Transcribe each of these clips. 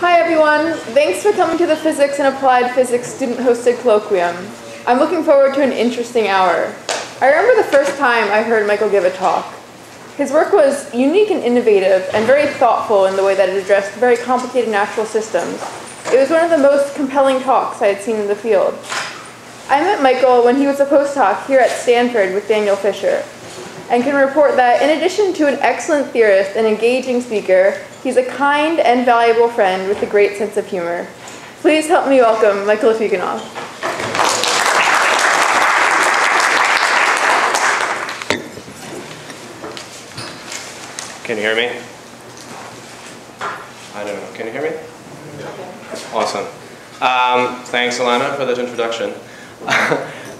Hi everyone, thanks for coming to the Physics and Applied Physics student-hosted colloquium. I'm looking forward to an interesting hour. I remember the first time I heard Michael give a talk. His work was unique and innovative and very thoughtful in the way that it addressed very complicated natural systems. It was one of the most compelling talks I had seen in the field. I met Michael when he was a postdoc here at Stanford with Daniel Fisher, and can report that in addition to an excellent theorist and engaging speaker, he's a kind and valuable friend with a great sense of humor. Please help me welcome Mikhail Tikhonov. Can you hear me? I don't know. Can you hear me? Yeah. Awesome. Thanks, Alana, for that introduction.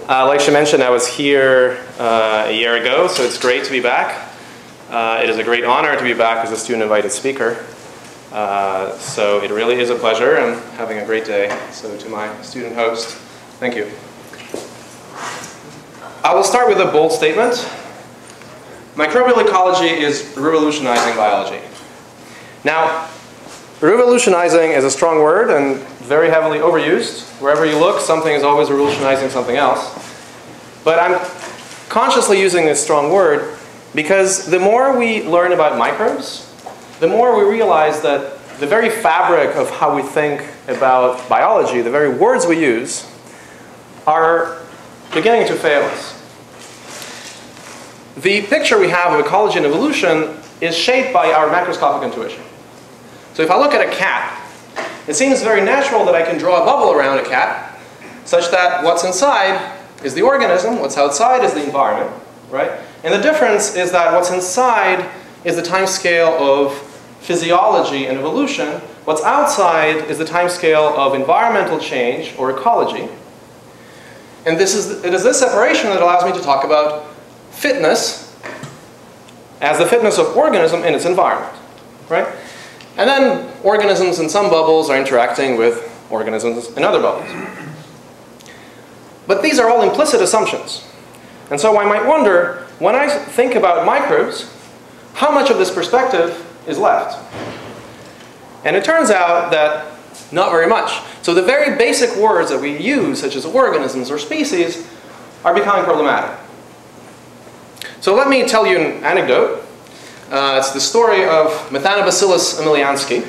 Like she mentioned, I was here a year ago, so it's great to be back. It is a great honor to be back as a student-invited speaker. So it really is a pleasure. I'm having a great day. So to my student host, thank you. I will start with a bold statement. Microbial ecology is revolutionizing biology. Now, revolutionizing is a strong word and very heavily overused. Wherever you look, something is always revolutionizing something else. But I'm consciously using this strong word because the more we learn about microbes, the more we realize that the very fabric of how we think about biology, the very words we use, are beginning to fail us. The picture we have of ecology and evolution is shaped by our macroscopic intuition. So if I look at a cat, it seems very natural that I can draw a bubble around a cat such that what's inside is the organism, what's outside is the environment, right? And the difference is that what's inside is the time scale of physiology and evolution. What's outside is the time scale of environmental change or ecology. And it is this separation that allows me to talk about fitness as the fitness of organism in its environment, right? And then organisms in some bubbles are interacting with organisms in other bubbles. But these are all implicit assumptions. And so I might wonder, when I think about microbes, how much of this perspective is left? And it turns out that not very much. So the very basic words that we use, such as organisms or species, are becoming problematic. So let me tell you an anecdote. It's the story of Methanobacillus omelianskii.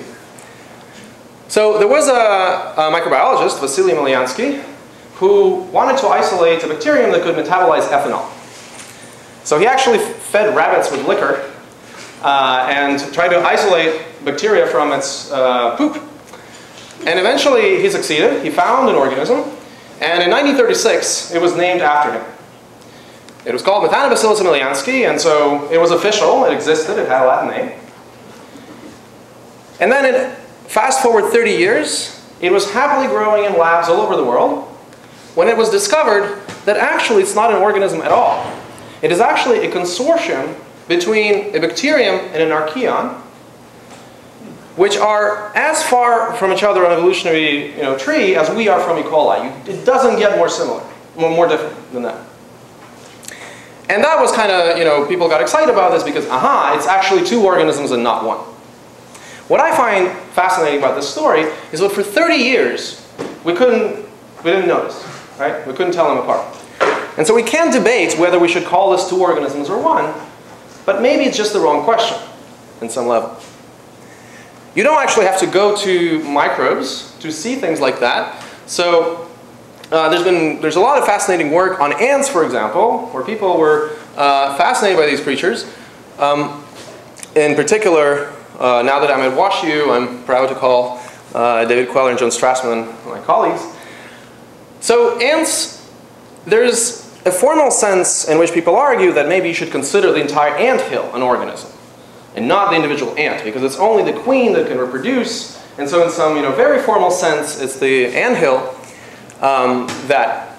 So there was a microbiologist, Vasily Emelianski, who wanted to isolate a bacterium that could metabolize ethanol. So he actually fed rabbits with liquor and tried to isolate bacteria from its poop. And eventually he succeeded. He found an organism. And in 1936, it was named after him. It was called Methanobacillus omelianskii, and so it was official, it existed, it had a Latin name. And then fast forward 30 years, it was happily growing in labs all over the world when it was discovered that actually it's not an organism at all. It is actually a consortium between a bacterium and an archaeon, which are as far from each other on an evolutionary tree as we are from E. coli. It doesn't get more similar, more different than that. And that was kind of, people got excited about this because, aha, it's actually two organisms and not one. What I find fascinating about this story is that for 30 years, we didn't notice, right? We couldn't tell them apart. And so we can debate whether we should call this two organisms or one, but maybe it's just the wrong question in some level. You don't actually have to go to microbes to see things like that. So there's a lot of fascinating work on ants, for example, where people were fascinated by these creatures. In particular, now that I'm at WashU, I'm proud to call David Queller and John Strassman my colleagues. So ants, there's a formal sense in which people argue that maybe you should consider the entire anthill an organism and not the individual ant, because it's only the queen that can reproduce. And so in some very formal sense, it's the anthill that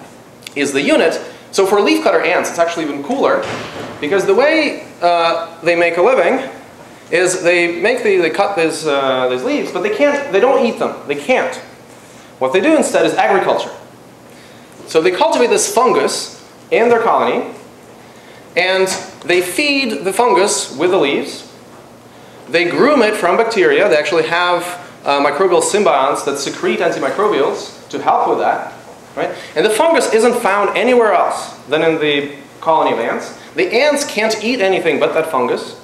is the unit. So for leafcutter ants, it's actually even cooler, because the way they make a living is they cut these leaves, but they don't eat them. They can't. What they do instead is agriculture. So they cultivate this fungus in their colony, and they feed the fungus with the leaves, They groom it from bacteria. They actually have microbial symbionts that secrete antimicrobials to help with that. Right? And the fungus isn't found anywhere else than in the colony of ants. The ants can't eat anything but that fungus.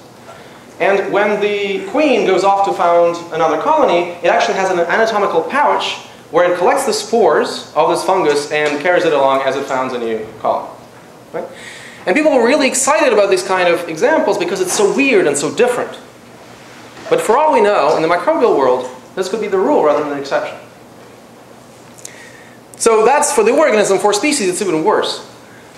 And when the queen goes off to found another colony, it actually has an anatomical pouch where it collects the spores of this fungus and carries it along as it founds a new colony. Right? And people were really excited about these kind of examples because it's so weird and so different. But for all we know, in the microbial world, this could be the rule rather than the exception. So that's for the organism. For species, it's even worse.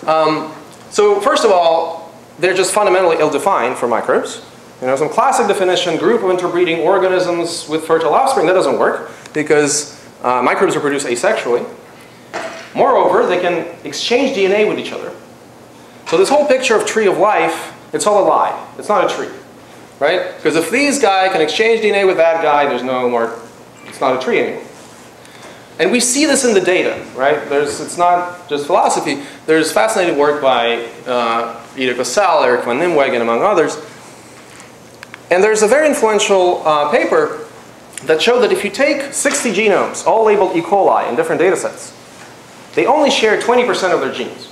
So first of all, they're just fundamentally ill-defined for microbes. You know, some classic definition, group of interbreeding organisms with fertile offspring, that doesn't work because microbes are produced asexually. Moreover, they can exchange DNA with each other. So this whole picture of tree of life, it's all a lie. It's not a tree, right? Because if these guys can exchange DNA with that guy, there's no more, it's not a tree anymore. And we see this in the data, right? It's not just philosophy. There's fascinating work by Peter Cassell, Erik van Nimwegen, among others. And there's a very influential paper that showed that if you take 60 genomes, all labeled E. coli in different data sets, they only share 20% of their genes.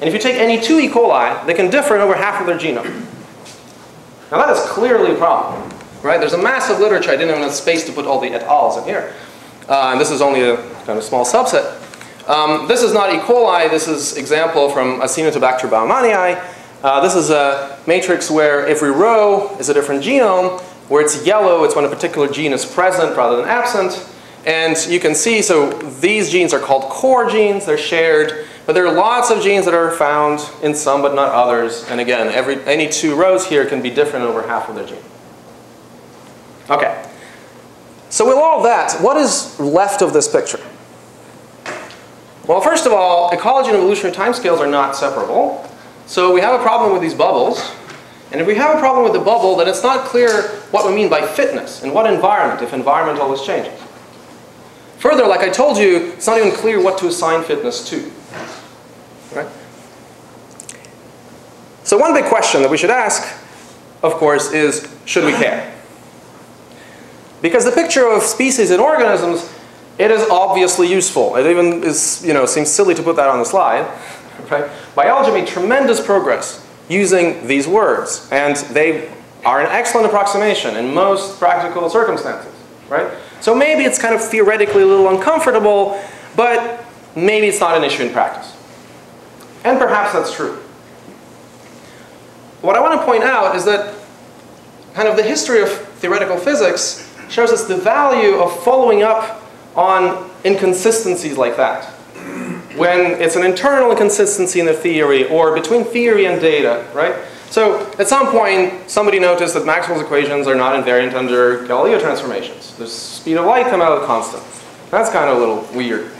And if you take any two E. coli, they can differ in over half of their genome. Now that is clearly a problem, right? There's a massive literature. I didn't have enough space to put all the et als in here. And this is only a kind of small subset. This is not E. coli. This is example from Acinetobacter baumannii. This is a matrix where every row is a different genome. Where it's yellow, it's when a particular gene is present rather than absent. And you can see, so these genes are called core genes. They're shared. But there are lots of genes that are found in some but not others. And again, any two rows here can be different over half of their gene. Okay. So with all that, what is left of this picture? Well, first of all, ecology and evolutionary timescales are not separable. So we have a problem with these bubbles. And if we have a problem with the bubble, then it's not clear what we mean by fitness and what environment, if environment always changes. Further, like I told you, it's not even clear what to assign fitness to. Right? So one big question that we should ask, of course, is should we care? Because the picture of species and organisms, it is obviously useful. It even is, you know, seems silly to put that on the slide. Right? Biology made tremendous progress using these words, and they are an excellent approximation in most practical circumstances. Right? So maybe it's kind of theoretically a little uncomfortable, but maybe it's not an issue in practice. And perhaps that's true. What I want to point out is that kind of the history of theoretical physics shows us the value of following up on inconsistencies like that. When it's an internal inconsistency in the theory or between theory and data, right? So at some point, somebody noticed that Maxwell's equations are not invariant under Galileo transformations. The speed of light comes out of constant. That's kind of a little weird.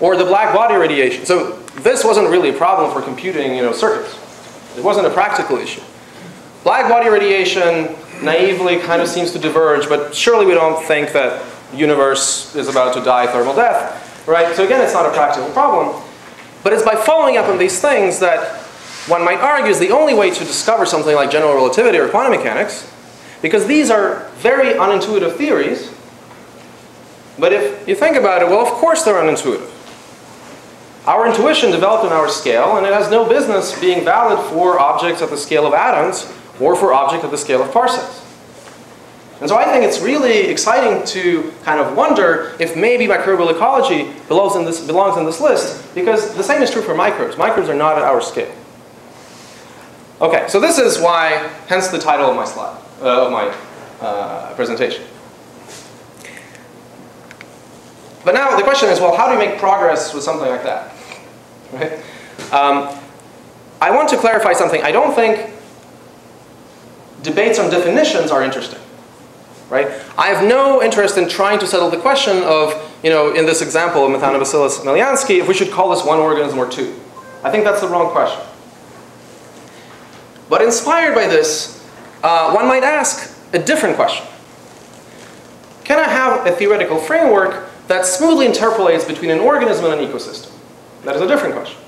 Or the black body radiation. So this wasn't really a problem for computing, you know, circuits. It wasn't a practical issue. Black body radiation naively kind of seems to diverge, but surely we don't think that the universe is about to die thermal death, right? So again, it's not a practical problem. But it's by following up on these things that one might argue is the only way to discover something like general relativity or quantum mechanics, because these are very unintuitive theories. But if you think about it, well, of course they're unintuitive. Our intuition developed on our scale, and it has no business being valid for objects at the scale of atoms or for objects at the scale of parsecs. And so I think it's really exciting to kind of wonder if maybe microbial ecology belongs in this list, because the same is true for microbes. Microbes are not at our scale. Okay, so this is why, hence the title of my slide, presentation. But now the question is, well, how do you make progress with something like that? Right? I want to clarify something. I don't think debates on definitions are interesting. Right? I have no interest in trying to settle the question of, you know, in this example of Methanobacillus omelianskii, if we should call this one organism or two. I think that's the wrong question. But inspired by this, one might ask a different question. Can I have a theoretical framework that smoothly interpolates between an organism and an ecosystem? That is a different question.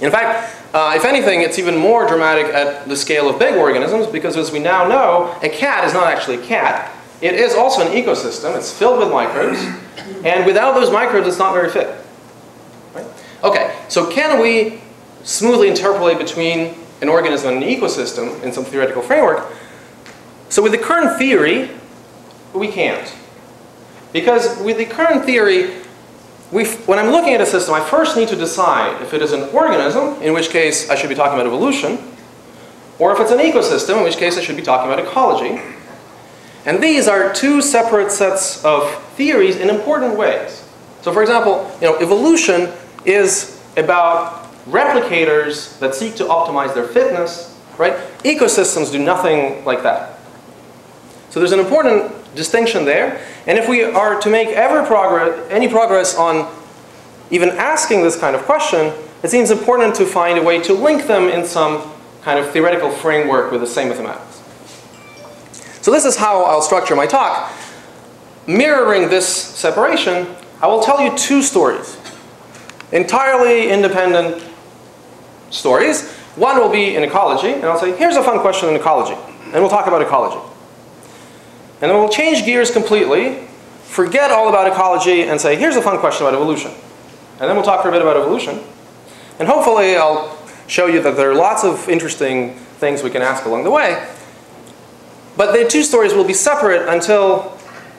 In fact, If anything, it's even more dramatic at the scale of big organisms, because as we now know, a cat is not actually a cat. It is also an ecosystem. It's filled with microbes. And without those microbes, it's not very fit. Right? Okay, so can we smoothly interpolate between an organism and an ecosystem in some theoretical framework? So with the current theory, we can't. Because with the current theory, when I'm looking at a system, I first need to decide if it is an organism, in which case I should be talking about evolution, or if it's an ecosystem, in which case I should be talking about ecology. And these are two separate sets of theories in important ways. So for example, evolution is about replicators that seek to optimize their fitness, right? Ecosystems do nothing like that. So there's an important distinction there. And if we are to make ever any progress on even asking this kind of question, it seems important to find a way to link them in some kind of theoretical framework with the same mathematics. So this is how I'll structure my talk. Mirroring this separation, I will tell you two stories. Entirely independent stories. One will be in ecology, and I'll say, here's a fun question in ecology. And we'll talk about ecology. And then we'll change gears completely, forget all about ecology, and say, here's a fun question about evolution. And then we'll talk for a bit about evolution. And hopefully I'll show you that there are lots of interesting things we can ask along the way. But the two stories will be separate until,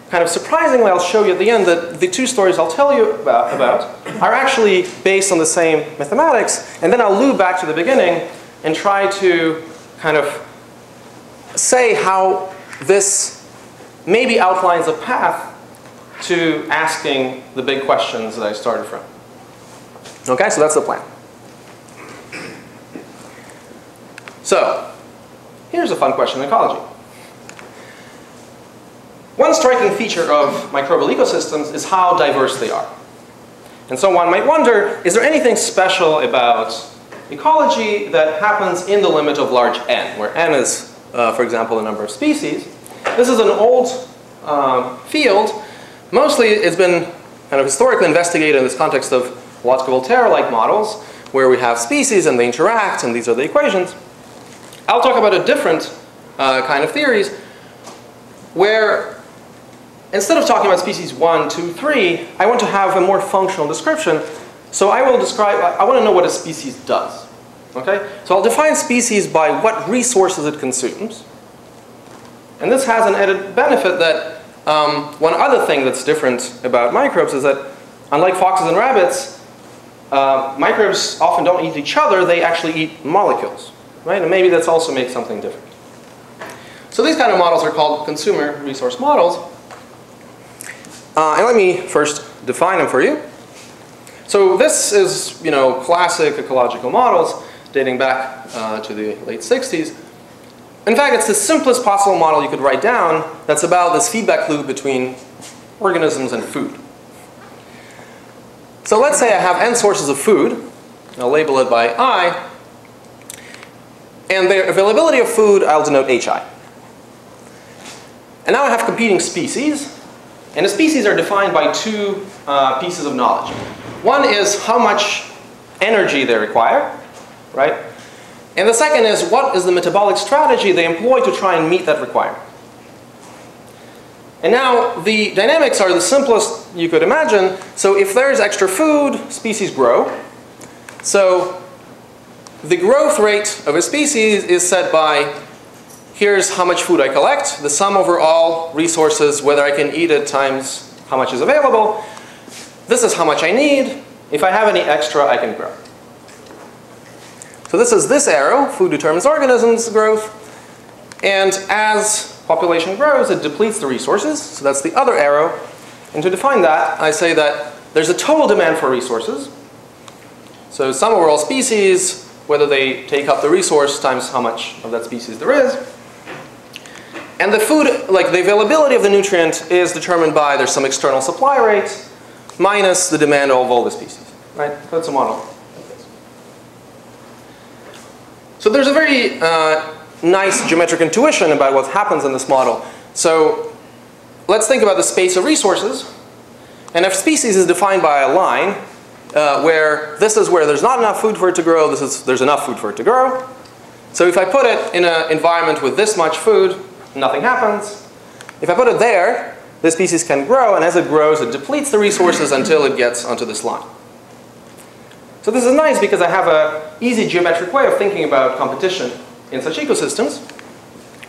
kind of surprisingly, I'll show you at the end that the two stories I'll tell you about are actually based on the same mathematics. And then I'll loop back to the beginning and try to kind of say how this maybe outlines a path to asking the big questions that I started from. Okay, so that's the plan. So, here's a fun question in ecology. One striking feature of microbial ecosystems is how diverse they are. And so one might wonder, is there anything special about ecology that happens in the limit of large N, where N is, for example, the number of species? This is an old field. Mostly it's been kind of historically investigated in this context of Lotka-Volterra-like models, where we have species and they interact, and these are the equations. I'll talk about a different kind of theories, where instead of talking about species 1, 2, 3, I want to have a more functional description. So I will describe, I want to know what a species does. Okay? So I'll define species by what resources it consumes. And this has an added benefit that one other thing that's different about microbes is that, unlike foxes and rabbits, microbes often don't eat each other. They actually eat molecules, right? And maybe that's also makes something different. So these kind of models are called consumer resource models. And let me first define them for you. So this is, classic ecological models dating back to the late 60s. In fact, it's the simplest possible model you could write down that's about this feedback loop between organisms and food. So let's say I have n sources of food. I'll label it by I. And their availability of food, I'll denote hi. And now I have competing species. And the species are defined by two pieces of knowledge. One is how much energy they require, right? And the second is, what is the metabolic strategy they employ to try and meet that requirement? And now the dynamics are the simplest you could imagine. So if there's extra food, species grow. So the growth rate of a species is set by, here's how much food I collect, the sum over all resources, whether I can eat it, times how much is available. This is how much I need. If I have any extra, I can grow. So this is this arrow, food determines organisms growth. And as population grows, it depletes the resources. So that's the other arrow. And to define that, I say that there's a total demand for resources. So sum over all species, whether they take up the resource times how much of that species there is. And the food, like the availability of the nutrient is determined by there's some external supply rate minus the demand of all the species, right? That's a model. So there's a very nice geometric intuition about what happens in this model. So let's think about the space of resources. And if species is defined by a line, where this is where there's not enough food for it to grow. This is there's enough food for it to grow. So if I put it in an environment with this much food, nothing happens. If I put it there, this species can grow, and as it grows, it depletes the resources until it gets onto this line. So this is nice because I have an easy geometric way of thinking about competition in such ecosystems.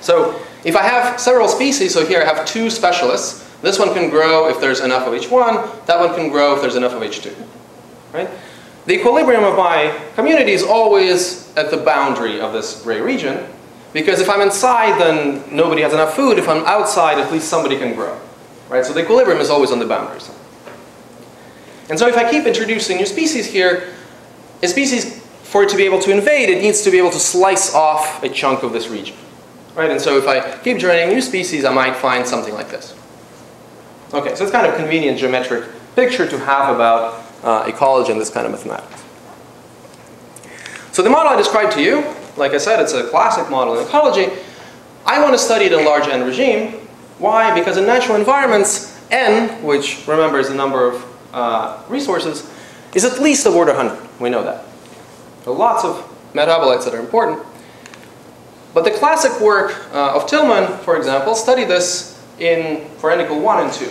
So if I have several species, so here I have two specialists. This one can grow if there's enough of each one. That one can grow if there's enough of each two. Right? The equilibrium of my community is always at the boundary of this gray region, because if I'm inside, then nobody has enough food. If I'm outside, at least somebody can grow. Right? So the equilibrium is always on the boundaries. And so if I keep introducing new species here, a species, for it to be able to invade, it needs to be able to slice off a chunk of this region. Right? And so if I keep joining new species, I might find something like this. Okay, so it's kind of a convenient geometric picture to have about ecology and this kind of mathematics. So the model I described to you, like I said, it's a classic model in ecology. I want to study it in large N regime. Why? Because in natural environments, N, which remember is the number of resources, is at least of order 100. We know that. There are lots of metabolites that are important. But the classic work of Tilman, for example, studied this for N equal 1 and 2.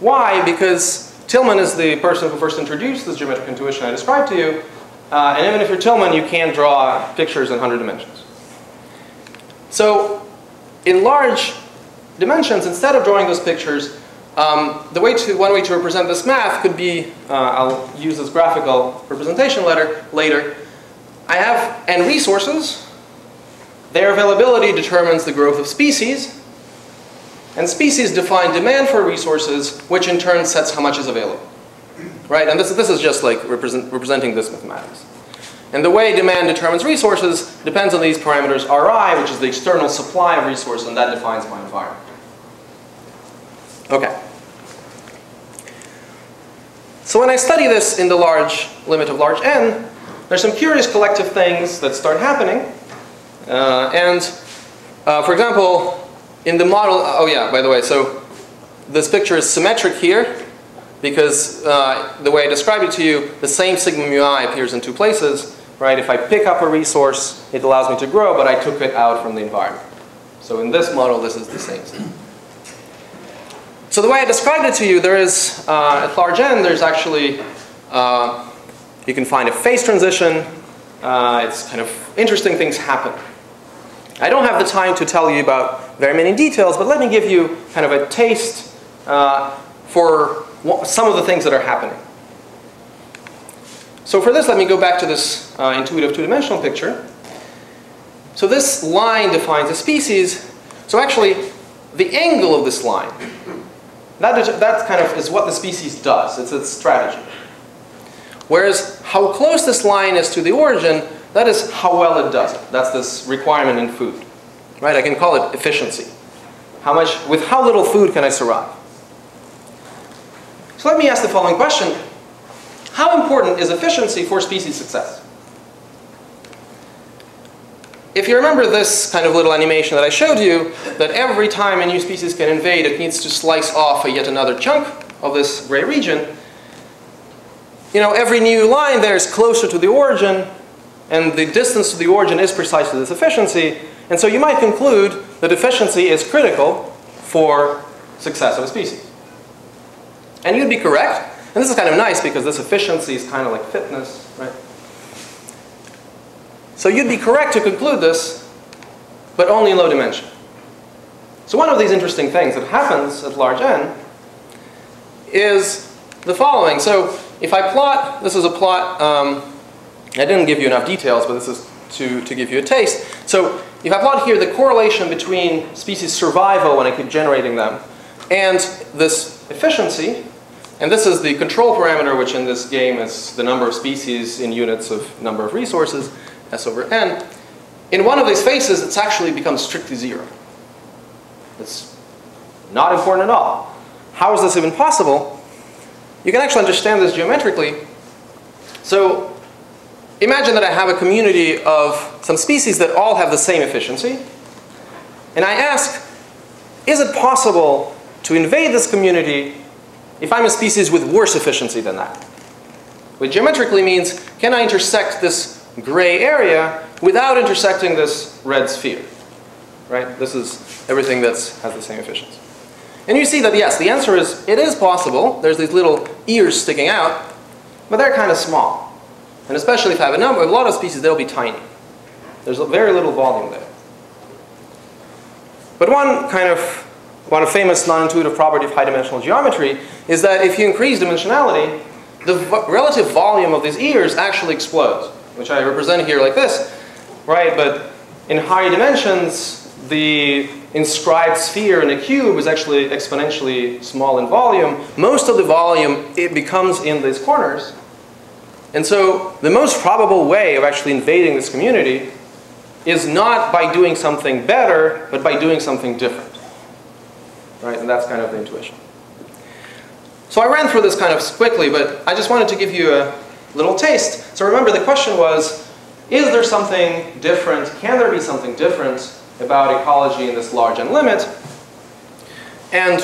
Why? Because Tilman is the person who first introduced this geometric intuition I described to you. And even if you're Tilman, you can't draw pictures in 100 dimensions. So in large dimensions, instead of drawing those pictures, one way to represent this math could be, I'll use this graphical representation later. I have N resources. Their availability determines the growth of species. And species define demand for resources, which in turn sets how much is available. Right? And this is just like representing this mathematics. And the way demand determines resources depends on these parameters Ri, which is the external supply of resources, and that defines my environment. Okay. So when I study this in the large limit of large N, there's some curious collective things that start happening. For example, in the model, oh yeah, by the way, so this picture is symmetric here because the way I described it to you, the same sigma mu I appears in two places, right? If I pick up a resource, it allows me to grow, but I took it out from the environment. So in this model, this is the same thing. So the way I described it to you, there is, at large N, there's actually, you can find a phase transition. It's kind of interesting things happen. I don't have the time to tell you about very many details, but let me give you kind of a taste for some of the things that are happening. So for this, let me go back to this intuitive two-dimensional picture. So this line defines a species. So actually, the angle of this line, that kind of is what the species does. It's its strategy. Whereas how close this line is to the origin, that is how well it does it. That's this requirement in food. Right? I can call it efficiency. With how little food can I survive? So let me ask the following question. How important is efficiency for species success? If you remember this kind of little animation that I showed you, that every time a new species can invade, it needs to slice off a yet another chunk of this gray region. You know, every new line there is closer to the origin, and the distance to the origin is precisely this efficiency. And so you might conclude that efficiency is critical for success of a species. And you'd be correct. And this is kind of nice because this efficiency is kind of like fitness, right? So you'd be correct to conclude this, but only in low dimension. So one of these interesting things that happens at large N is the following. So if I plot, this is a plot, I didn't give you enough details, but this is to give you a taste. So if I plot here the correlation between species survival when I keep generating them and this efficiency, and this is the control parameter, which in this game is the number of species in units of number of resources, S over N. In one of these phases, it's actually become strictly zero. It's not important at all. How is this even possible? You can actually understand this geometrically. So imagine that I have a community of some species that all have the same efficiency. And I ask, is it possible to invade this community if I'm a species with worse efficiency than that? What geometrically means, can I intersect this gray area without intersecting this red sphere? Right? This is everything that has the same efficiency. And you see that, yes, the answer is, it is possible. There's these little ears sticking out, but they're kind of small. And especially if I have a number, a lot of species, they'll be tiny. There's very little volume there. But one famous non-intuitive property of high-dimensional geometry is that if you increase dimensionality, the relative volume of these ears actually explodes, which I represent here like this, right? But in high dimensions, the inscribed sphere in a cube is actually exponentially small in volume. Most of the volume, it becomes in these corners. And so the most probable way of actually invading this community is not by doing something better, but by doing something different. Right? And that's kind of the intuition. So I ran through this kind of quickly, but I just wanted to give you a little taste. So remember, the question was, is there something different? Can there be something different about ecology in this large N limit? And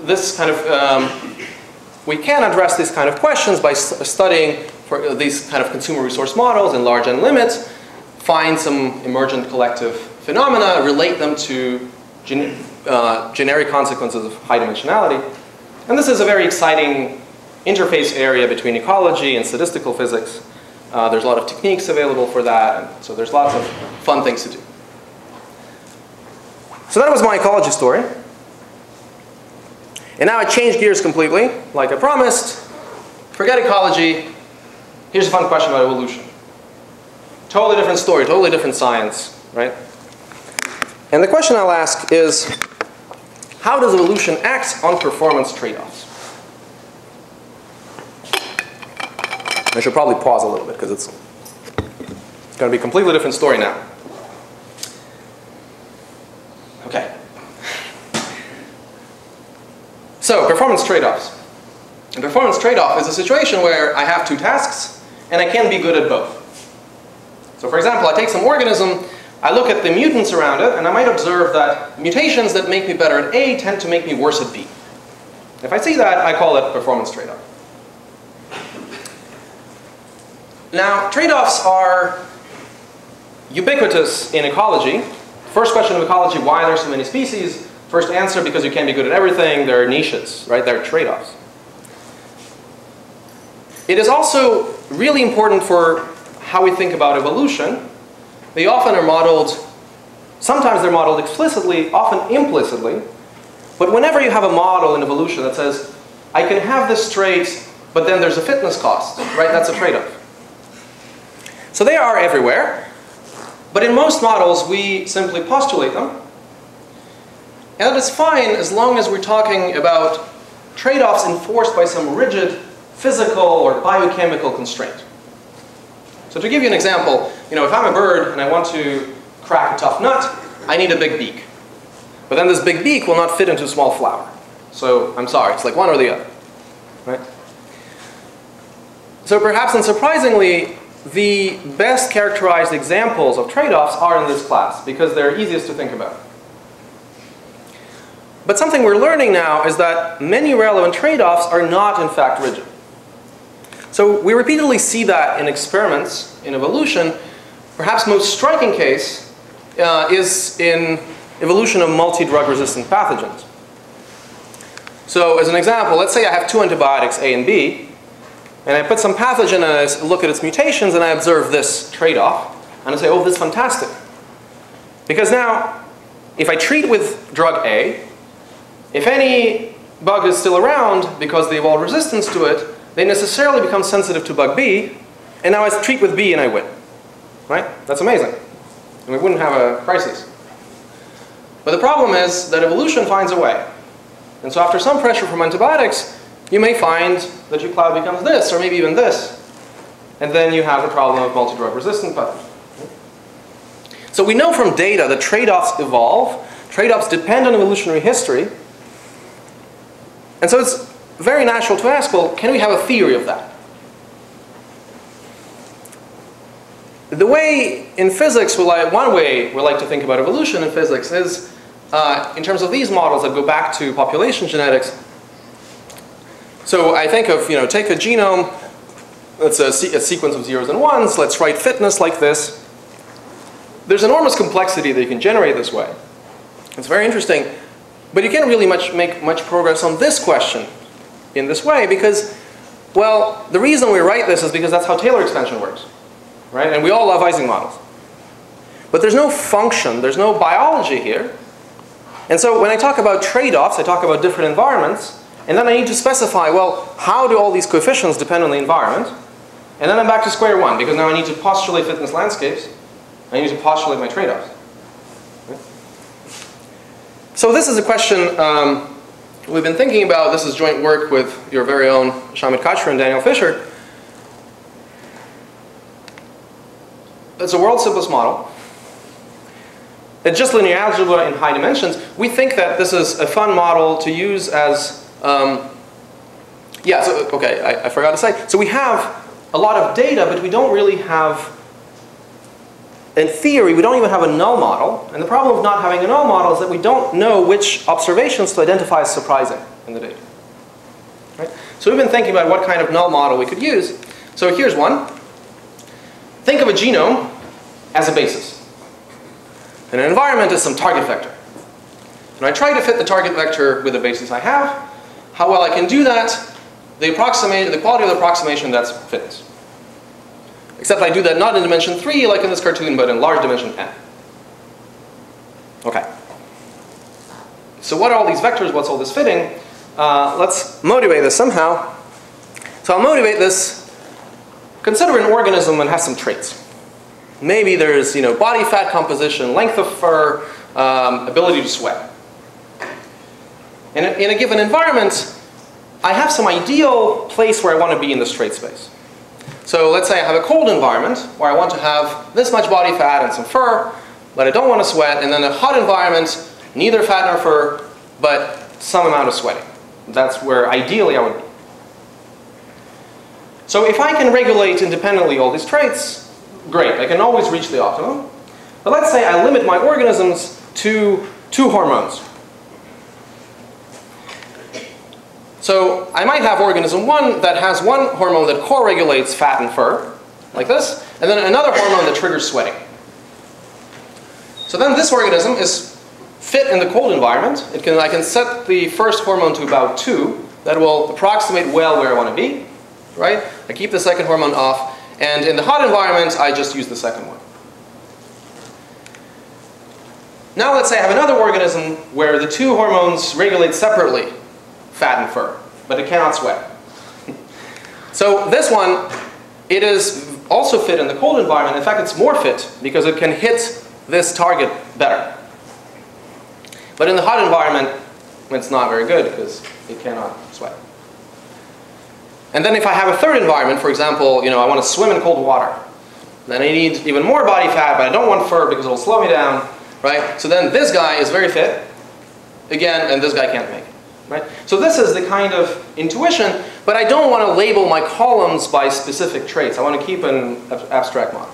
this kind of, we can address these kind of questions by studying for these kind of consumer resource models in large N limits, find some emergent collective phenomena, relate them to generic consequences of high dimensionality. And this is a very exciting interface area between ecology and statistical physics. There's a lot of techniques available for that, and so there's lots of fun things to do. So that was my ecology story. And now I change gears completely, like I promised. Forget ecology. Here's a fun question about evolution. Totally different story, totally different science, right? And the question I'll ask is, how does evolution act on performance trade-offs? I should probably pause a little bit because it's going to be a completely different story now. Okay. So, performance trade-offs. A performance trade-off is a situation where I have two tasks and I can be good at both. So, for example, I take some organism, I look at the mutants around it, and I might observe that mutations that make me better at A tend to make me worse at B. If I see that, I call it performance trade-off. Now, trade-offs are ubiquitous in ecology. First question of ecology, why are there so many species? First answer, because you can't be good at everything. There are niches, right? There are trade-offs. It is also really important for how we think about evolution. They often are modeled, sometimes they're modeled explicitly, often implicitly. But whenever you have a model in evolution that says, I can have this trait, but then there's a fitness cost, right? That's a trade-off. So they are everywhere. But in most models, we simply postulate them. And that is fine as long as we're talking about trade-offs enforced by some rigid physical or biochemical constraint. So to give you an example, you know, if I'm a bird and I want to crack a tough nut, I need a big beak. But then this big beak will not fit into a small flower. So I'm sorry, it's like one or the other, right? So perhaps unsurprisingly, the best characterized examples of trade-offs are in this class because they're easiest to think about. But something we're learning now is that many relevant trade-offs are not, in fact, rigid. So we repeatedly see that in experiments, in evolution. Perhaps most striking case is in evolution of multi-drug-resistant pathogens. So as an example, let's say I have two antibiotics, A and B, and I put some pathogen and I look at its mutations and I observe this trade-off, and I say, oh, this is fantastic. Because now, if I treat with drug A, if any bug is still around because they evolved resistance to it, they necessarily become sensitive to bug B, and now I treat with B and I win, right? That's amazing, and we wouldn't have a crisis. But the problem is that evolution finds a way. And so after some pressure from antibiotics, you may find that your cloud becomes this, or maybe even this, and then you have the problem of multi-drug-resistant pathogens. So we know from data that trade-offs evolve, trade-offs depend on evolutionary history, and so it's very natural to ask, well, can we have a theory of that? The way in physics, one way we like to think about evolution in physics is in terms of these models that go back to population genetics. So I think of, you know, take a genome, It's a sequence of zeros and ones. Let's write fitness like this. There's enormous complexity that you can generate this way. It's very interesting. But you can't really make much progress on this question in this way because, well, the reason we write this is because that's how Taylor expansion works, right? And we all love Ising models. But there's no function. There's no biology here. And so when I talk about trade-offs, I talk about different environments. And then I need to specify, well, how do all these coefficients depend on the environment? And then I'm back to square one, because now I need to postulate fitness landscapes. I need to postulate my trade-offs. Okay. So this is a question we've been thinking about. This is joint work with your very own Shamit Kachru and Daniel Fisher. It's a world's simplest model. It's just linear algebra in high dimensions. We think that this is a fun model to use as, I forgot to say. So we have a lot of data, but we don't really have, in theory, we don't even have a null model. And the problem of not having a null model is that we don't know which observations to identify as surprising in the data. Right? So we've been thinking about what kind of null model we could use. So here's one. Think of a genome as a basis. And an environment is some target vector. And I try to fit the target vector with the basis I have. How well I can do that, the quality of the approximation, that's fitness. Except I do that not in dimension 3, like in this cartoon, but in large dimension n. Okay. So what are all these vectors? What's all this fitting? Let's motivate this somehow. So I'll motivate this. Consider an organism and has some traits. Maybe there's body fat composition, length of fur, ability to sweat. And in a given environment, I have some ideal place where I want to be in this trait space. So let's say I have a cold environment where I want to have this much body fat and some fur, but I don't want to sweat, and then a hot environment, neither fat nor fur, but some amount of sweating. That's where ideally I would be. So if I can regulate independently all these traits, great, I can always reach the optimum. But let's say I limit my organisms to 2 hormones. So I might have organism 1 that has one hormone that co-regulates fat and fur, like this, and then another hormone that triggers sweating. So then this organism is fit in the cold environment. I can set the first hormone to about 2. That will approximate well where I want to be, right? I keep the second hormone off. And in the hot environment, I just use the second one. Now let's say I have another organism where the 2 hormones regulate separately, fat and fur, but it cannot sweat. So this one, it is also fit in the cold environment. In fact, it's more fit because it can hit this target better. But in the hot environment, it's not very good because it cannot sweat. And then if I have a third environment, for example, I want to swim in cold water. Then I need even more body fat, but I don't want fur because it'll slow me down, right? So then this guy is very fit, again, and this guy can't make it, right? So this is the kind of intuition, but I don't want to label my columns by specific traits. I want to keep an abstract model.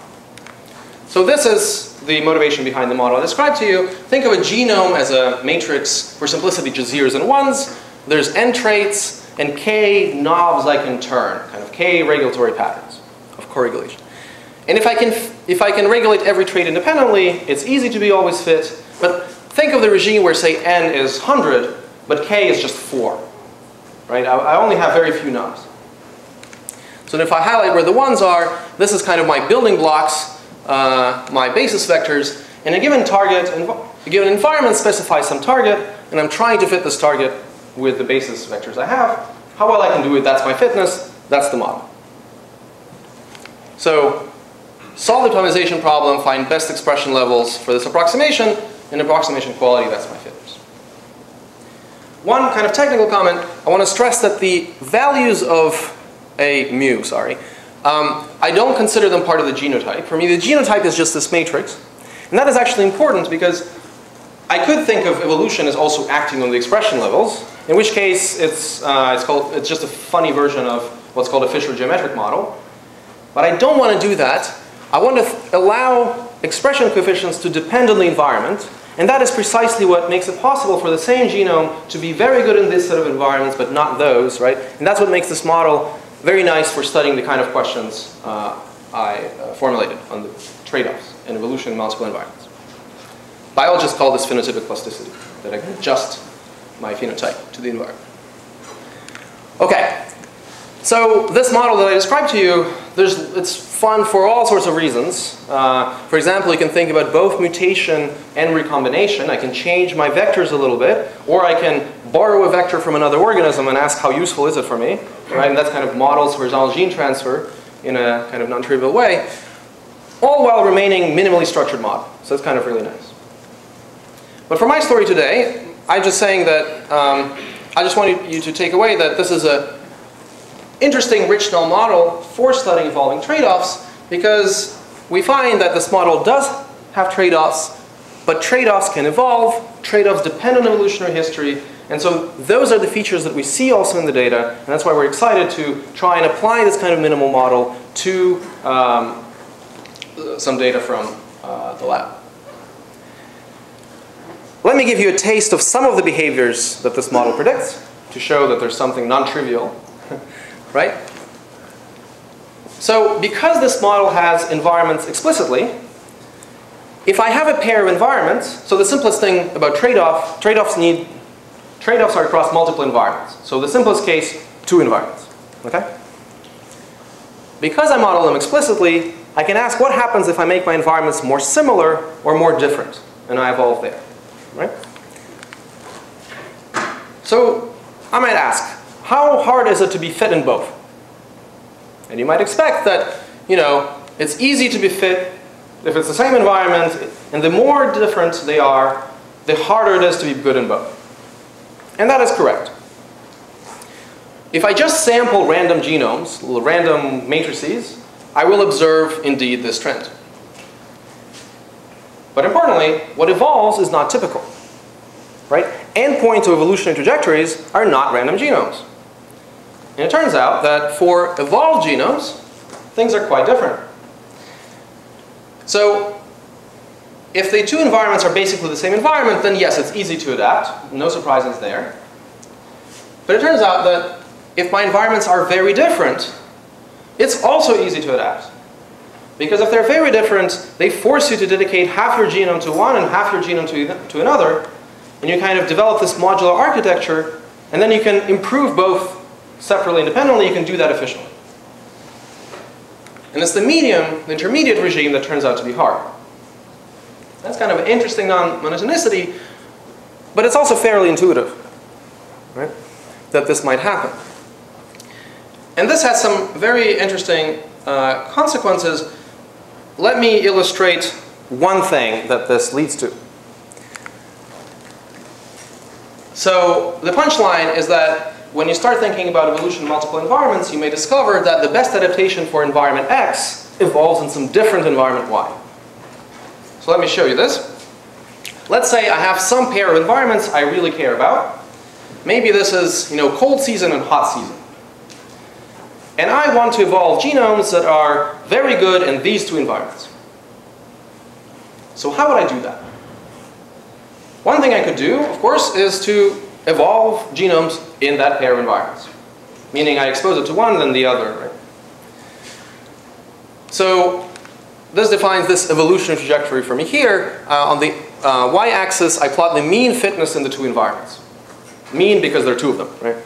So this is the motivation behind the model I described to you. Think of a genome as a matrix for simplicity, just zeros and ones. There's n traits. And k knobs I can turn, kind of k regulatory patterns of correlation. And if I can regulate every trait independently, it's easy to be always fit. But think of the regime where, say, n is 100, but k is just 4. Right? I only have very few knobs. So if I highlight where the ones are, this is kind of my building blocks, my basis vectors. And a given target, a given environment specifies some target, and I'm trying to fit this target with the basis vectors I have. How well I can do it, that's my fitness, that's the model. So solve the optimization problem, find best expression levels for this approximation, and approximation quality, that's my fitness. One kind of technical comment, I want to stress that the values of a mu, I don't consider them part of the genotype. For me, the genotype is just this matrix. And that is actually important because I could think of evolution as also acting on the expression levels, in which case it's just a funny version of what's called a Fisher geometric model. But I don't want to do that. I want to allow expression coefficients to depend on the environment, and that is precisely what makes it possible for the same genome to be very good in this set of environments, but not those, right? And that's what makes this model very nice for studying the kind of questions I formulated on the trade-offs in evolution in multiple environments. Biologists call this phenotypic plasticity, that I can adjust my phenotype to the environment. Okay, so this model that I described to you, it's fun for all sorts of reasons. For example, you can think about both mutation and recombination. I can change my vectors a little bit, or I can borrow a vector from another organism and ask how useful is it for me, right? And that's kind of models horizontal gene transfer in a kind of non-trivial way, all while remaining minimally structured model. So that's kind of really nice. But for my story today, I'm just saying that I just wanted you to take away that this is an interesting rich null model for studying evolving trade-offs, because we find that this model does have trade-offs, but trade-offs can evolve, trade-offs depend on evolutionary history, and so those are the features that we see also in the data, and that's why we're excited to try and apply this kind of minimal model to some data from the lab. Let me give you a taste of some of the behaviors that this model predicts to show that there's something non-trivial, right? So because this model has environments explicitly, if I have a pair of environments, so the simplest thing about trade-offs are across multiple environments. So the simplest case, two environments, okay? Because I model them explicitly, I can ask what happens if I make my environments more similar or more different, and I evolve there. Right? So I might ask, how hard is it to be fit in both? And you might expect that, you know, it's easy to be fit if it's the same environment, and the more different they are, the harder it is to be good in both. And that is correct. If I just sample random genomes, little random matrices, I will observe indeed this trend. But importantly, what evolves is not typical, right? Endpoints of evolutionary trajectories are not random genomes. And it turns out that for evolved genomes, things are quite different. So if the two environments are basically the same environment, then yes, it's easy to adapt. No surprises there. But it turns out that if my environments are very different, it's also easy to adapt. Because if they're very different, they force you to dedicate half your genome to one and half your genome to another, and you kind of develop this modular architecture, and then you can improve both separately, independently. You can do that efficiently. And it's the medium, the intermediate regime, that turns out to be hard. That's kind of an interesting non-monotonicity, but it's also fairly intuitive, right, that this might happen. And this has some very interesting consequences. Let me illustrate one thing that this leads to. So the punchline is that when you start thinking about evolution in multiple environments, you may discover that the best adaptation for environment X evolves in some different environment Y. So let me show you this. Let's say I have some pair of environments I really care about. Maybe this is, you know, cold season and hot season. And I want to evolve genomes that are very good in these two environments. So how would I do that? One thing I could do, of course, is to evolve genomes in that pair of environments. Meaning I expose it to one, then the other, right? So this defines this evolutionary trajectory for me here. On the y-axis, I plot the mean fitness in the two environments. Mean because there are two of them, right?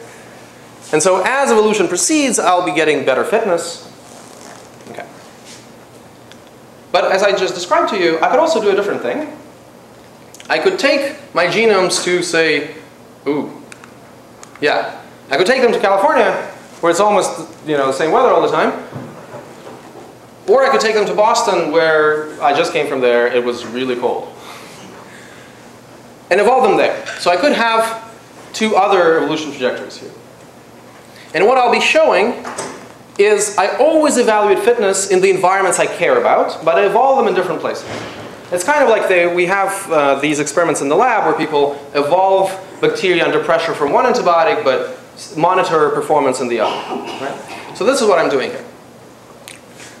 And so as evolution proceeds, I'll be getting better fitness. Okay. But as I just described to you, I could also do a different thing. I could take my genomes to, say, I could take them to California, where it's almost, you know, the same weather all the time. Or I could take them to Boston, where I just came from there. It was really cold. And evolve them there. So I could have two other evolution trajectories here. And what I'll be showing is I always evaluate fitness in the environments I care about, but I evolve them in different places. It's kind of like we have these experiments in the lab where people evolve bacteria under pressure from one antibiotic, but monitor performance in the other, right? So this is what I'm doing here.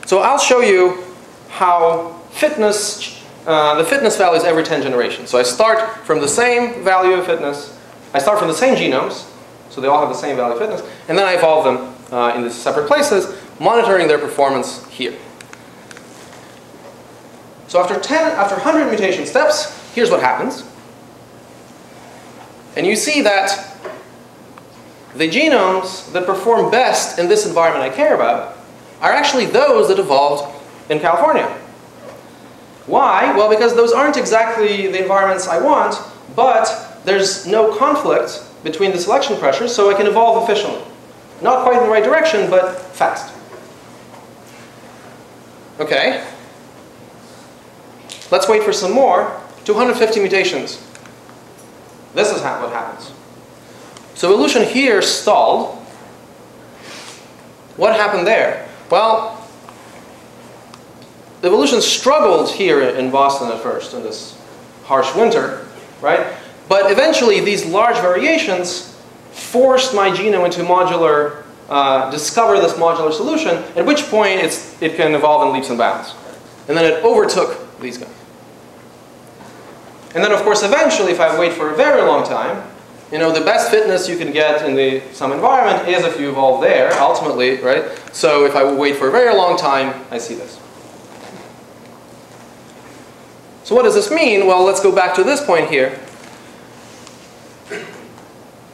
So I'll show you how fitness, the fitness values every 10 generations. So I start from the same value of fitness. I start from the same genomes. So they all have the same value of fitness, and then I evolve them in these separate places, monitoring their performance here. So after 100 mutation steps, here's what happens. And you see that the genomes that perform best in this environment I care about are actually those that evolved in California. Why? Well, because those aren't exactly the environments I want, but there's no conflict between the selection pressures, so I can evolve efficiently. Not quite in the right direction, but fast. Okay. Let's wait for some more. 250 mutations. This is what happens. So evolution here stalled. What happened there? Well, evolution struggled here in Boston at first, in this harsh winter, right? But eventually these large variations forced my genome into modular, discover this modular solution, at which point it can evolve in leaps and bounds. And then it overtook these guys. And then of course eventually, if I wait for a very long time, you know, the best fitness you can get in some environment is if you evolve there, ultimately, right? So if I wait for a very long time, I see this. So what does this mean? Well, let's go back to this point here.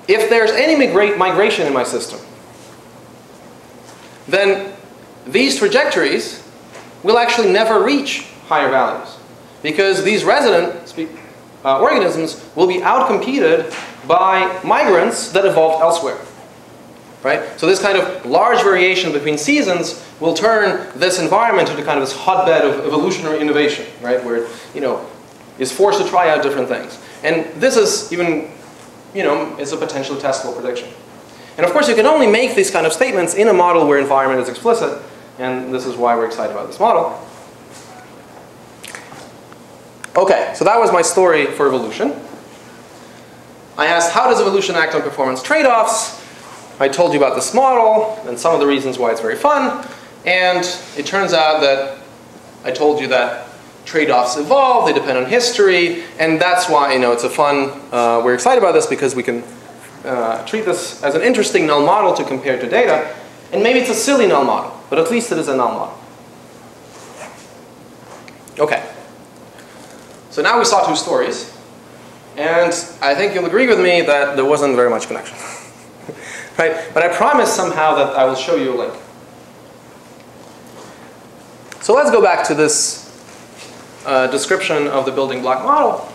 If there's any migration in my system, then these trajectories will actually never reach higher values, because these resident organisms will be outcompeted by migrants that evolved elsewhere, right? So this kind of large variation between seasons will turn this environment into kind of this hotbed of evolutionary innovation, right? Where it, you know, is forced to try out different things. And this is even, you know, it's a potentially testable prediction. And of course, you can only make these kind of statements in a model where environment is explicit, and this is why we're excited about this model. Okay, so that was my story for evolution. I asked, how does evolution act on performance trade-offs? I told you about this model and some of the reasons why it's very fun, and it turns out that I told you that trade-offs evolve, they depend on history, and that's why, you know, it's a fun, we're excited about this because we can treat this as an interesting null model to compare to data, and maybe it's a silly null model, but at least it is a null model. Okay, so now we saw two stories, and I think you'll agree with me that there wasn't very much connection, right? But I promise somehow that I will show you a link. So let's go back to this description of the building block model.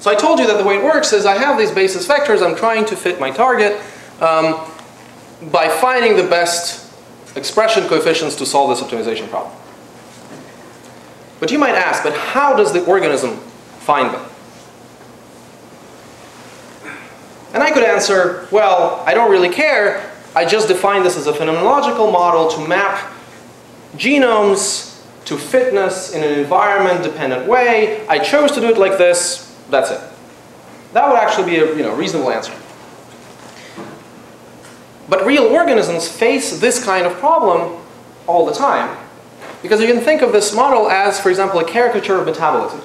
So I told you that the way it works is I have these basis vectors. I'm trying to fit my target by finding the best expression coefficients to solve this optimization problem. But you might ask, but how does the organism find them? And I could answer, well, I don't really care. I just define this as a phenomenological model to map genomes to fitness in an environment-dependent way. I chose to do it like this. That's it. That would actually be a, you know, reasonable answer. But real organisms face this kind of problem all the time, because you can think of this model as, for example, a caricature of metabolism.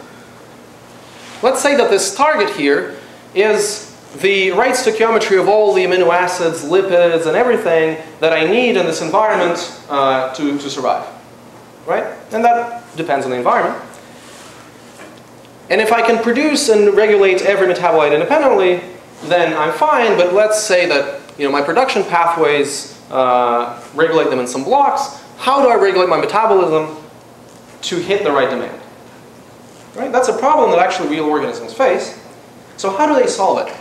Let's say that this target here is the right stoichiometry of all the amino acids, lipids, and everything that I need in this environment to survive. Right? And that depends on the environment. And if I can produce and regulate every metabolite independently, then I'm fine. But let's say that, you know, my production pathways regulate them in some blocks. How do I regulate my metabolism to hit the right demand? Right? That's a problem that actually real organisms face. So how do they solve it?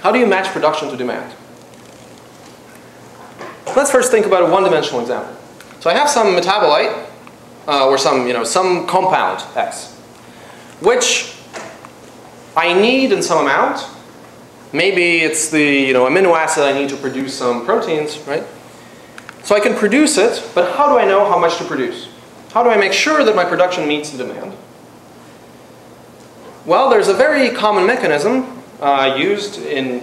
How do you match production to demand? Let's first think about a one-dimensional example. So I have some metabolite, or some, you know, some compound X, which I need in some amount. Maybe it's the, you know, amino acid I need to produce some proteins, right? So I can produce it, but how do I know how much to produce? How do I make sure that my production meets the demand? Well, there's a very common mechanism used in,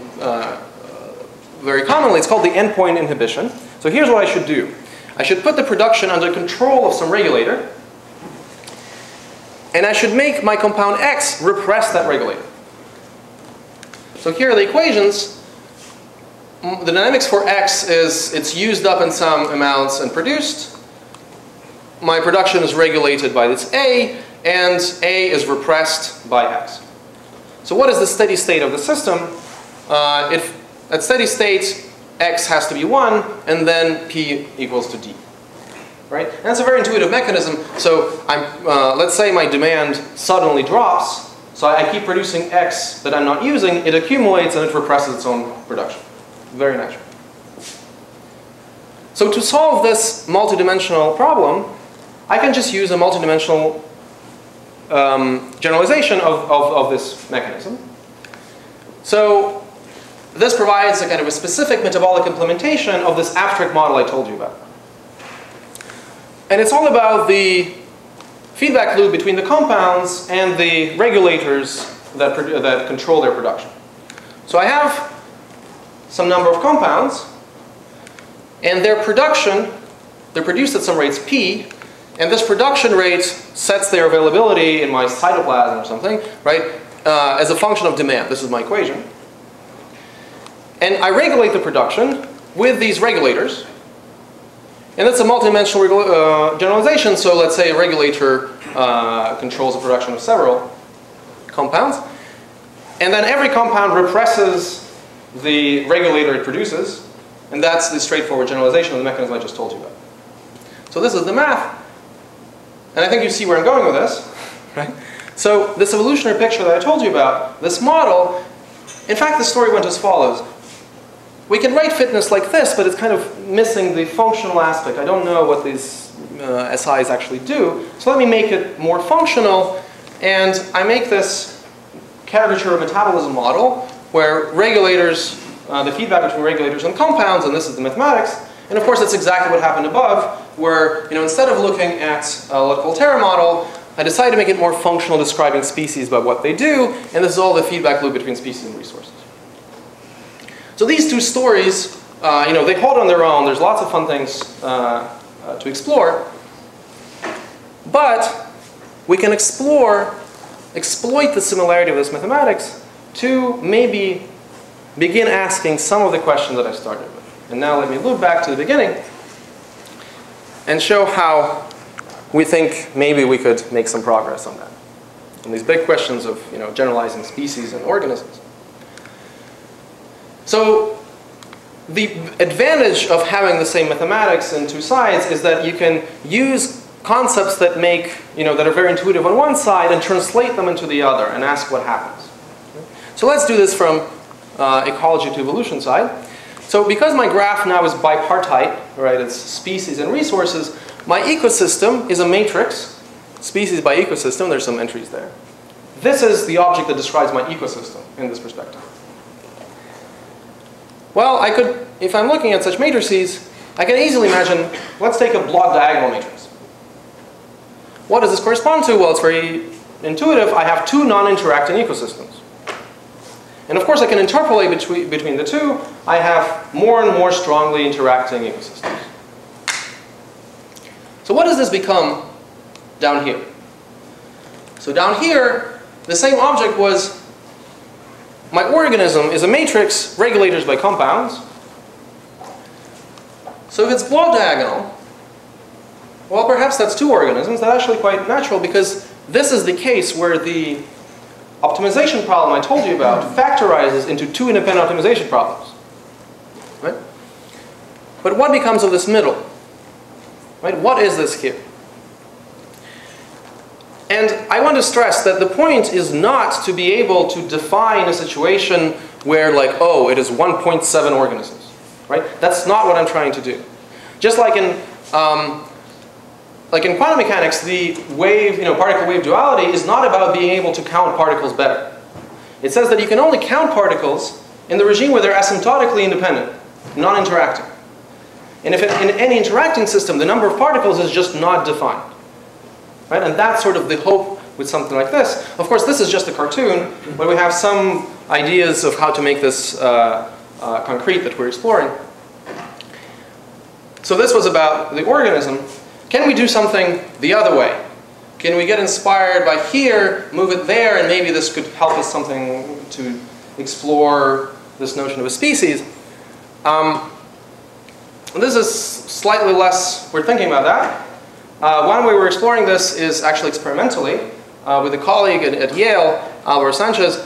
very commonly, it's called the endpoint inhibition. So here's what I should do. I should put the production under control of some regulator, and I should make my compound X repress that regulator. So here are the equations. the dynamics for X is it's used up in some amounts and produced. My production is regulated by this A, and A is repressed by X. So what is the steady state of the system? If at steady state, X has to be 1, and then P equals to D. Right? And that's a very intuitive mechanism. So I'm, let's say my demand suddenly drops, so I keep producing X that I'm not using, it accumulates and it represses its own production. Very natural. So to solve this multidimensional problem, I can just use a multidimensional generalization of this mechanism. So this provides a kind of a specific metabolic implementation of this abstract model I told you about. And it's all about the feedback loop between the compounds and the regulators that control their production. So I have some number of compounds, and their production, they're produced at some rates P, and this production rate sets their availability in my cytoplasm or something, right, as a function of demand. This is my equation. And I regulate the production with these regulators. And that's a multidimensional generalization, so let's say a regulator controls the production of several compounds. And then every compound represses the regulator it produces, and that's the straightforward generalization of the mechanism I just told you about. So this is the math, and I think you see where I'm going with this, right? So this evolutionary picture that I told you about, this model, in fact the story went as follows. We can write fitness like this, but it's kind of missing the functional aspect. I don't know what these SIs actually do, so let me make it more functional, and I make this caricature of metabolism model where regulators, the feedback between regulators and compounds, and this is the mathematics, and of course that's exactly what happened above, where instead of looking at a Lotka-Volterra model, I decided to make it more functional, describing species by what they do, and this is all the feedback loop between species and resources. So these two stories, they hold on their own. There's lots of fun things to explore. But we can exploit the similarity of this mathematics to maybe begin asking some of the questions that I started with. And now let me loop back to the beginning and show how we think maybe we could make some progress on that, on these big questions of generalizing species and organisms. So the advantage of having the same mathematics in two sides is that you can use concepts that make, that are very intuitive on one side and translate them into the other and ask what happens. So let's do this from ecology to evolution side. So because my graph now is bipartite, right, it's species and resources, my ecosystem is a matrix, species by ecosystem, there's some entries there. This is the object that describes my ecosystem in this perspective. Well, I could, if I'm looking at such matrices, I can easily imagine, let's take a block diagonal matrix. What does this correspond to? Well, it's very intuitive. I have two non-interacting ecosystems. And of course, I can interpolate between the two. I have more and more strongly interacting ecosystems. So what does this become down here? So down here, the same object was my organism is a matrix, regulators by compounds. So if it's block diagonal, well, perhaps that's two organisms. That's actually quite natural because this is the case where the optimization problem I told you about factorizes into two independent optimization problems. Right? But what becomes of this middle? Right? What is this here? And I want to stress that the point is not to be able to define a situation where, like, oh, it is 1.7 organisms, right? That's not what I'm trying to do. Just like in quantum mechanics, the wave, particle-wave duality is not about being able to count particles better. It says that you can only count particles in the regime where they're asymptotically independent, non-interacting. And if in any interacting system, the number of particles is just not defined. Right? And that's sort of the hope with something like this. Of course, this is just a cartoon, but we have some ideas of how to make this concrete that we're exploring. So this was about the organism. Can we do something the other way? Can we get inspired by here, move it there, and maybe this could help us something to explore this notion of a species? This is slightly less, we're thinking about that. One way we're exploring this is actually experimentally with a colleague at Yale, Alvaro Sanchez.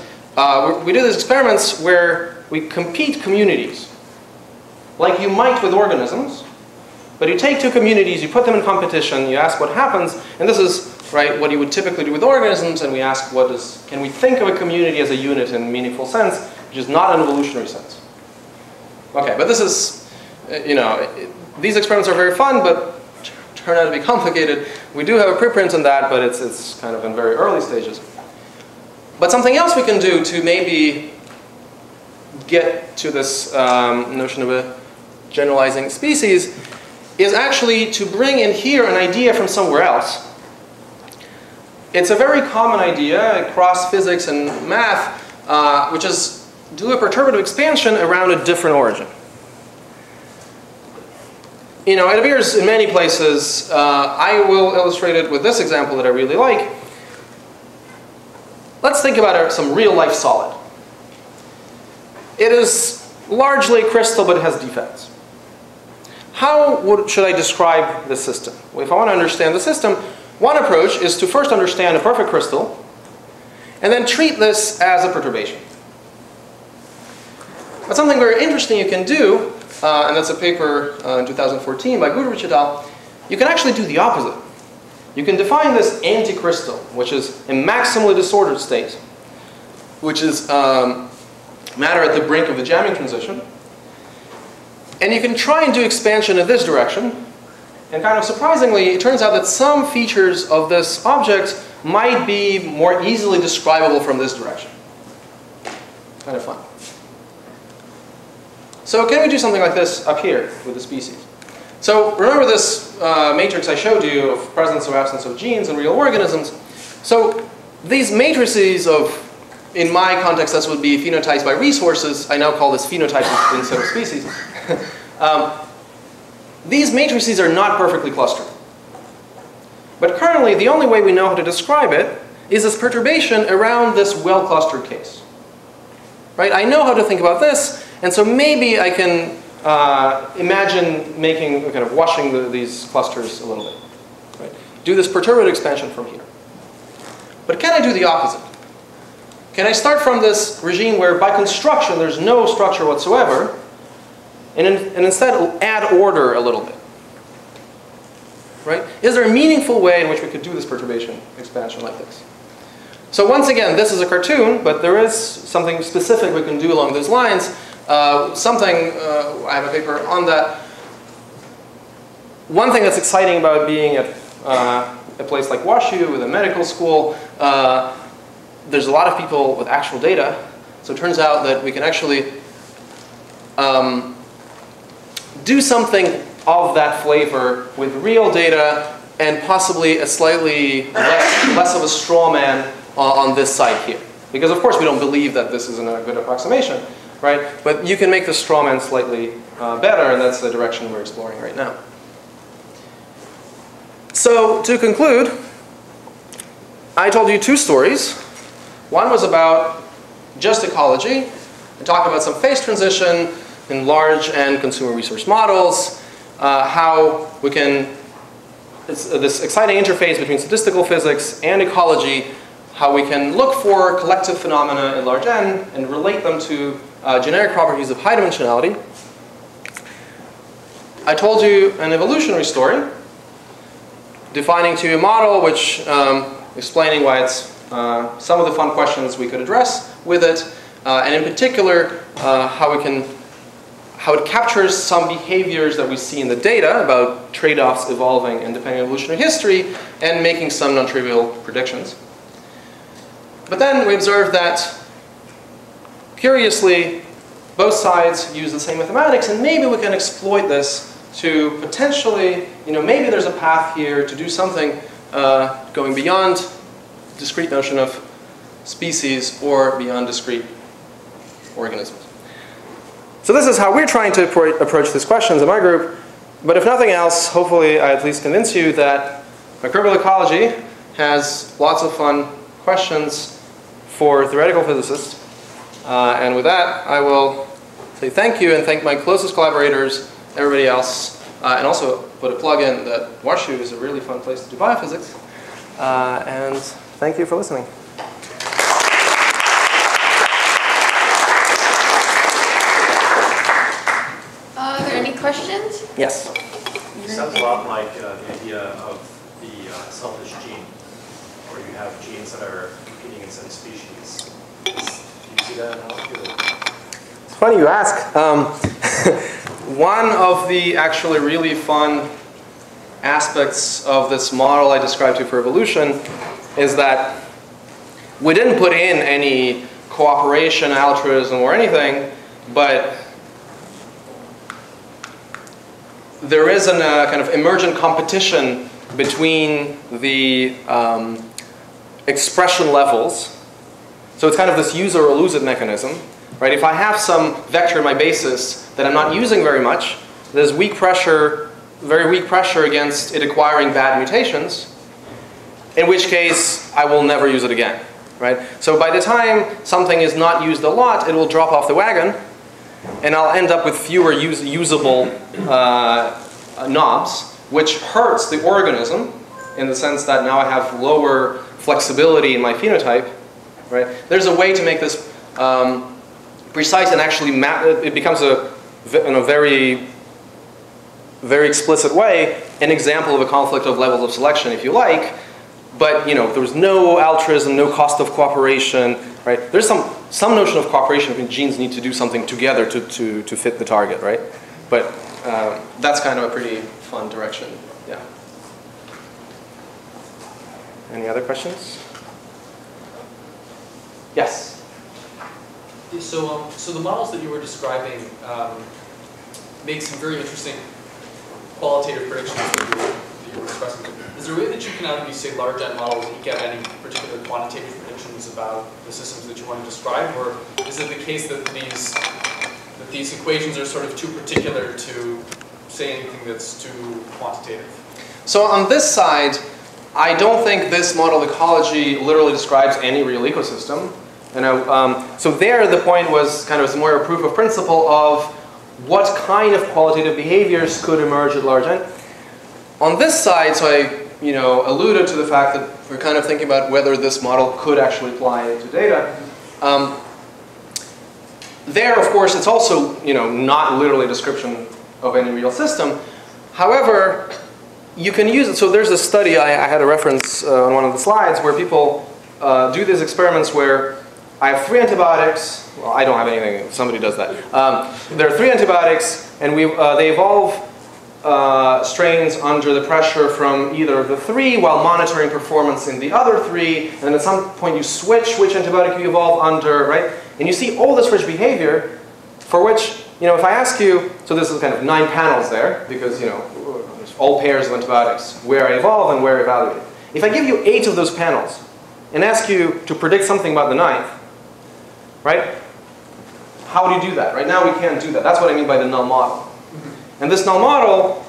We do these experiments where we compete communities, like you might with organisms, but you take two communities, you put them in competition, you ask what happens, and this is what you would typically do with organisms, and we ask can we think of a community as a unit in a meaningful sense, which is not an evolutionary sense. Okay, but this is, these experiments are very fun, but turn out to be complicated. We do have a preprint on that, but it's kind of in very early stages. But something else we can do to maybe get to this notion of a generalizing species is actually to bring in here an idea from somewhere else. It's a very common idea across physics and math, which is do a perturbative expansion around a different origin. It appears in many places. I will illustrate it with this example that I really like. Let's think about some real-life solid. It is largely crystal, but it has defects. How should I describe the system? Well, if I want to understand the system, one approach is to first understand a perfect crystal and then treat this as a perturbation. But something very interesting you can do, and that's a paper in 2014 by Goodrich et al., you can actually do the opposite. You can define this anti-crystal, which is a maximally disordered state, which is matter at the brink of the jamming transition. And you can try and do expansion in this direction. And kind of surprisingly, it turns out that some features of this object might be more easily describable from this direction. Kind of fun. So can we do something like this up here with the species? So remember this matrix I showed you of presence or absence of genes in real organisms. So these matrices of, in my context, this would be phenotypes by resources. I now call this phenotypes instead of species. These matrices are not perfectly clustered. But currently, the only way we know how to describe it is this perturbation around this well-clustered case. Right? I know how to think about this, and so maybe I can imagine washing these clusters a little bit. Right? Do this perturbative expansion from here. But can I do the opposite? Can I start from this regime where, by construction, there's no structure whatsoever, and instead add order a little bit, right? Is there a meaningful way in which we could do this perturbation expansion like this? So once again, this is a cartoon, but there is something specific we can do along those lines. I have a paper on that. One thing that's exciting about being at a place like WashU with a medical school, there's a lot of people with actual data. So it turns out that we can actually do something of that flavor with real data and possibly a slightly less of a straw man on this side here. Because of course we don't believe that this isn't a good approximation, right? But you can make the straw man slightly better, and that's the direction we're exploring right now. So to conclude, I told you two stories. One was about just ecology. I talked about some phase transition in large and consumer resource models, how we can, this exciting interface between statistical physics and ecology, how we can look for collective phenomena in large N and relate them to generic properties of high dimensionality. I told you an evolutionary story, defining to a model, which explaining why it's some of the fun questions we could address with it, and in particular, how it captures some behaviors that we see in the data about trade-offs evolving and depending on evolutionary history and making some non-trivial predictions. But then we observed that, curiously, both sides use the same mathematics, and maybe we can exploit this to potentially, maybe there's a path here to do something going beyond discrete notion of species or beyond discrete organisms. So this is how we're trying to approach these questions in my group. But if nothing else, hopefully I at least convince you that microbial ecology has lots of fun questions for theoretical physicists. And with that, I will say thank you and thank my closest collaborators, everybody else, and also put a plug in that WashU is a really fun place to do biophysics. And thank you for listening. Are there any questions? Yes. It sounds a lot like the idea of the selfish gene, where you have genes that are competing inside species. Do you see that analogy? It's funny you ask. One of the actually really fun aspects of this model I described to you for evolution is that we didn't put in any cooperation, altruism, or anything, but there is a kind of emergent competition between the expression levels. So it's kind of this use it or lose it mechanism, right? If I have some vector in my basis that I'm not using very much, there's weak pressure, very weak pressure against it acquiring bad mutations, in which case I will never use it again, right? So by the time something is not used a lot, it will drop off the wagon, and I'll end up with fewer usable knobs, which hurts the organism in the sense that now I have lower flexibility in my phenotype, right? There's a way to make this precise and actually map. It becomes a, in a very, very explicit way, an example of a conflict of levels of selection, if you like. But you know, there was no altruism, no cost of cooperation, right? There's some notion of cooperation when genes need to do something together to fit the target, right? But that's kind of a pretty fun direction, yeah. Any other questions? Yes. So the models that you were describing make some very interesting qualitative predictions that you were expressing. Is there a way that you can out of these, say, large N models eke out any particular quantitative predictions about the systems that you want to describe, or is it the case that these equations are sort of too particular to say anything that's too quantitative? So on this side, I don't think this model of ecology literally describes any real ecosystem. And so there the point was kind of more a proof of principle of what kind of qualitative behaviors could emerge at large N. On this side, so I alluded to the fact that we're kind of thinking about whether this model could actually apply to data. There, of course, it's also not literally a description of any real system. However, you can use it. So there's a study, I had a reference on one of the slides, where people do these experiments where I have 3 antibiotics. Well, I don't have anything. Somebody does that. There are 3 antibiotics, and they evolve strains under the pressure from either of the 3 while monitoring performance in the other 3. And then at some point, you switch which antibiotic you evolve under, right? And you see all this rich behavior for which, if I ask you, so this is kind of 9 panels there, because, there's all pairs of antibiotics, where I evolve and where I evaluate. If I give you 8 of those panels and ask you to predict something about the 9th, right? How do you do that? Right now we can't do that. That's what I mean by the null model. And this null model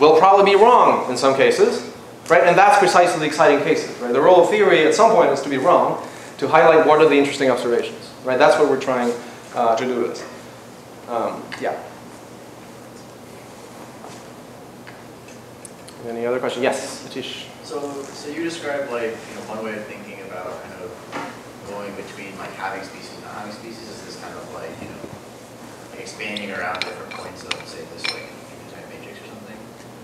will probably be wrong in some cases, right? And that's precisely the exciting cases, right? The role of theory at some point is to be wrong, to highlight what are the interesting observations, right? That's what we're trying to do with this. Yeah. Any other questions? Yes, Satish. So you described one way of thinking about kind of going between having species and not having species is this kind of expanding around different points of, say, this phenotype matrix or something.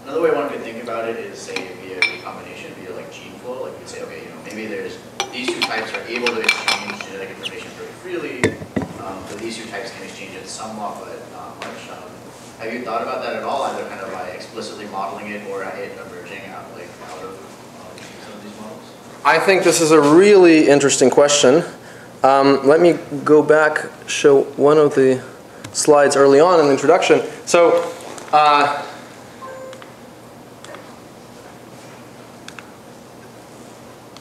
Another way one could think about it is, say, via recombination, via gene flow. Like you'd say, okay, maybe there's these 2 types are able to exchange genetic information very freely, but these 2 types can exchange it somewhat, but not much. Have you thought about that at all, either kind of by explicitly modeling it or it emerging out of some of these models? I think this is a really interesting question. Let me go back, show one of the slides early on in the introduction. So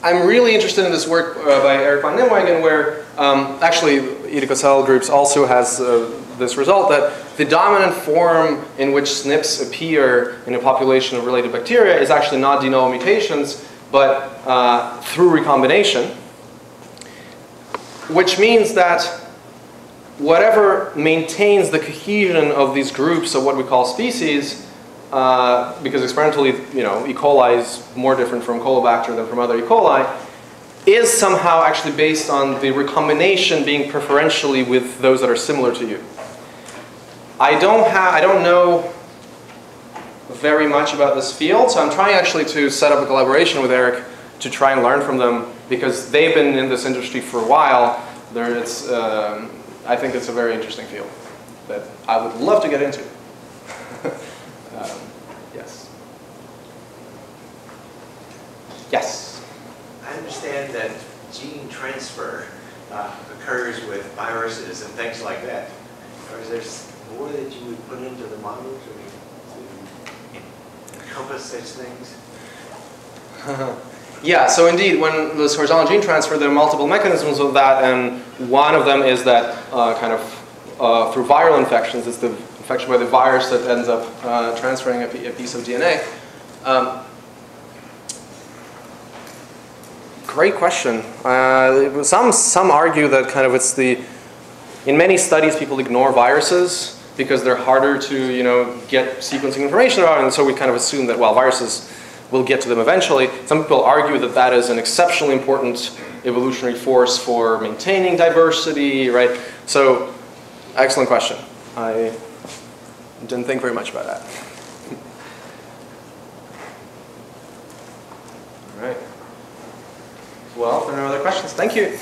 I'm really interested in this work by Erik van Nimwegen, where actually Peter Cassell groups also has this result that the dominant form in which SNPs appear in a population of related bacteria is actually not de novo mutations, but through recombination, which means that whatever maintains the cohesion of these groups of what we call species, because experimentally, you know, E. coli is more different from Colobacter than from other E. coli, is somehow actually based on the recombination being preferentially with those that are similar to you. I don't know very much about this field, so I'm trying actually to set up a collaboration with Eric to try and learn from them, because they've been in this industry for a while. I think it's a very interesting field that I would love to get into. Yes. Yes? I understand that gene transfer occurs with viruses and things like that. Or is there more that you would put into the models to encompass such things? Yeah, so indeed, when this horizontal gene transfer, there are multiple mechanisms of that, and one of them is that through viral infections, it's the infection by the virus that ends up transferring a piece of DNA. Great question. Some argue that kind of it's the, in many studies, people ignore viruses because they're harder to, you know, get sequencing information about, and so we kind of assume that, well, viruses, we'll get to them eventually. Some people argue that that is an exceptionally important evolutionary force for maintaining diversity, right? So, excellent question. I didn't think very much about that. All right. Well, if there are no other questions, thank you.